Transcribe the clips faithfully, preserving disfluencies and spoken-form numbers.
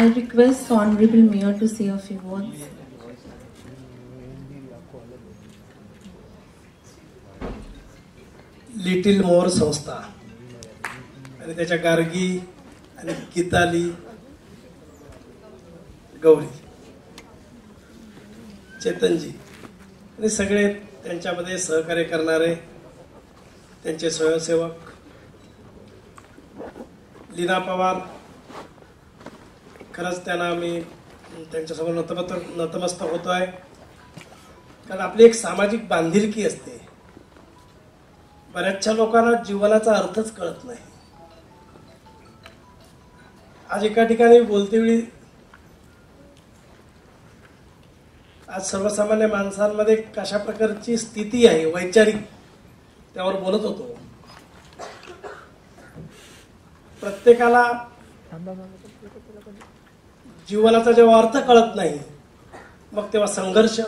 I request Honorable Mayor to say a few words. Little more Sostha. Anup Chakargi, Anup Gitali, Gauri, Chetanji. आणि सगळे त्यांच्यामध्ये सहकार्य करणारे त्यांचे स्वयंसेवक लीना पवार खरंच त्यांना मी त्यांच्यासमोर नतमत नतमस्तक होतो आहे कारण आपली एक सामाजिक बांधिलकी असते बऱ्याचशा लोकांना जीवनाचा अर्थच कळत नाही आज एका ठिकाणी बोलते वेळी आज सर्वसामान्य माणसांमध्ये कशा प्रकारची स्थिती आहे वैचारिक त्यावर बोलत होतो प्रत्येकाला जीवनाचा जेव्हा अर्थ कळत नाही मग तेव्हा संघर्ष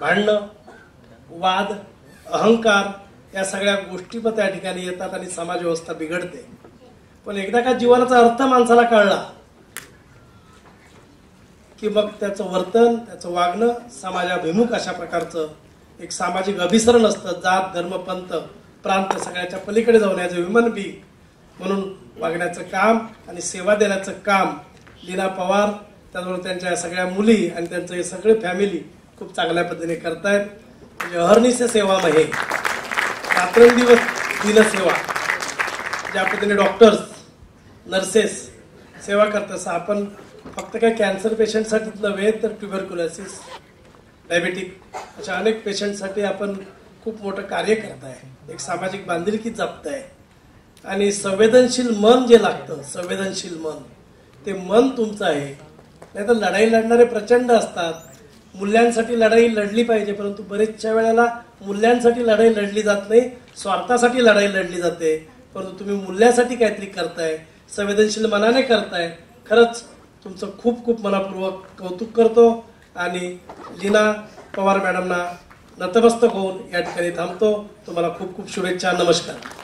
भांडण वाद अहंकार या सगळ्या गोष्टी पण त्या ठिकाणी येतात आणि समाज व्यवस्था बिघडते पण एकदा का जीवनाचा अर्थ माणसाला कळला कि मग त्याचं वर्तन त्याचं वागणं समाजाभिमुख अशा प्रकारचं एक सामाजिक अभिसरण असतं जात धर्म पंथ प्रांत सगळ्याच्या पलीकडे जाऊन याचं ह्युमन बीइंग म्हणून वागण्याचं काम आणि सेवा देण्याचं काम लीना पवार त्याबरोबर त्यांच्या सगळ्या मुली आणि त्यांचं सगळे फॅमिली खूप चांगल्या पद्धतीने करतायत म्हणजे अहर्निशे सेवा महे रात्रंदिवस दिन सेवा ज्या पद्धतीने डॉक्टर्स नर्सेस सेवा करतात आपण फक्त काय कॅन्सर पेशंटसाठी नव्हे तर ट्यूबरक्युलोसिस डायबेटिक अशा अनेक पेशंटसाठी आपण खूप मोठं कार्य करत आहे एक सामाजिक बांधिलकी जपत आहे आणि संवेदनशील मन जे लागतं संवेदनशील मन ते मन तुमचं आहे नाहीतर लढाई लढणारे प्रचंड असतात मूल्यांसाठी लढाई लढली पाहिजे परंतु बरेचशा वेळेला मूल्यांसाठी लढाई लढली जात नाही स्वार्थासाठी लढाई लढली जाते परंतु तुम्ही मूल्यासाठी काहीतरी करताय संवेदनशील मनाने करताय खरंच तुमचं खूप खूप मनापूर्वक कौतुक करतो आणि लीना पवार मॅडमना नतमस्तक होऊन या ठिकाणी थांबतो तुम्हाला खूप खूप शुभेच्छा नमस्कार.